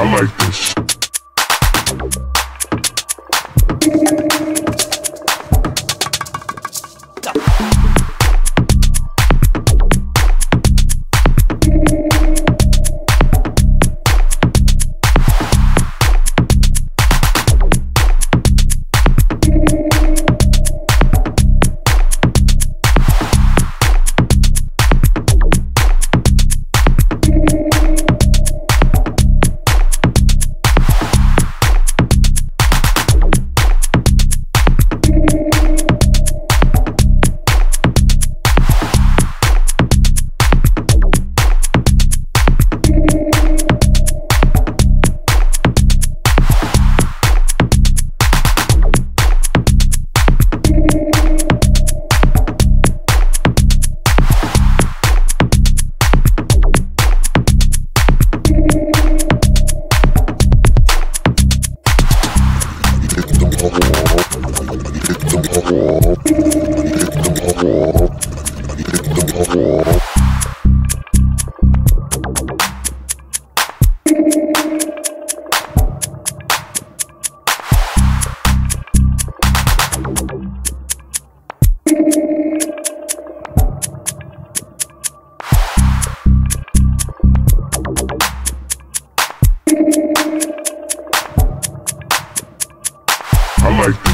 I like this. I like